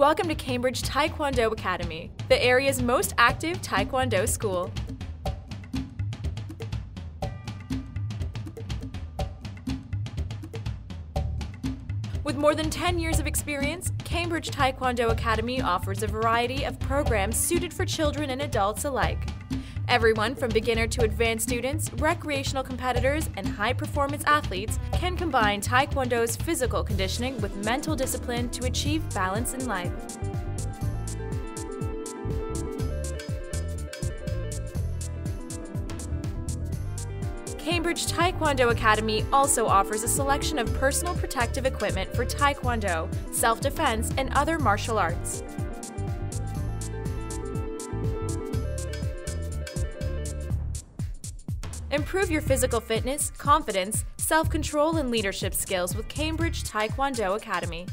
Welcome to Cambridge Taekwondo Academy, the area's most active Taekwondo school. With more than 10 years of experience, Cambridge Taekwondo Academy offers a variety of programs suited for children and adults alike. Everyone from beginner to advanced students, recreational competitors, and high-performance athletes can combine Taekwondo's physical conditioning with mental discipline to achieve balance in life. Cambridge Taekwondo Academy also offers a selection of personal protective equipment for Taekwondo, self-defense, and other martial arts. Improve your physical fitness, confidence, self-control, and leadership skills with Cambridge Taekwondo Academy.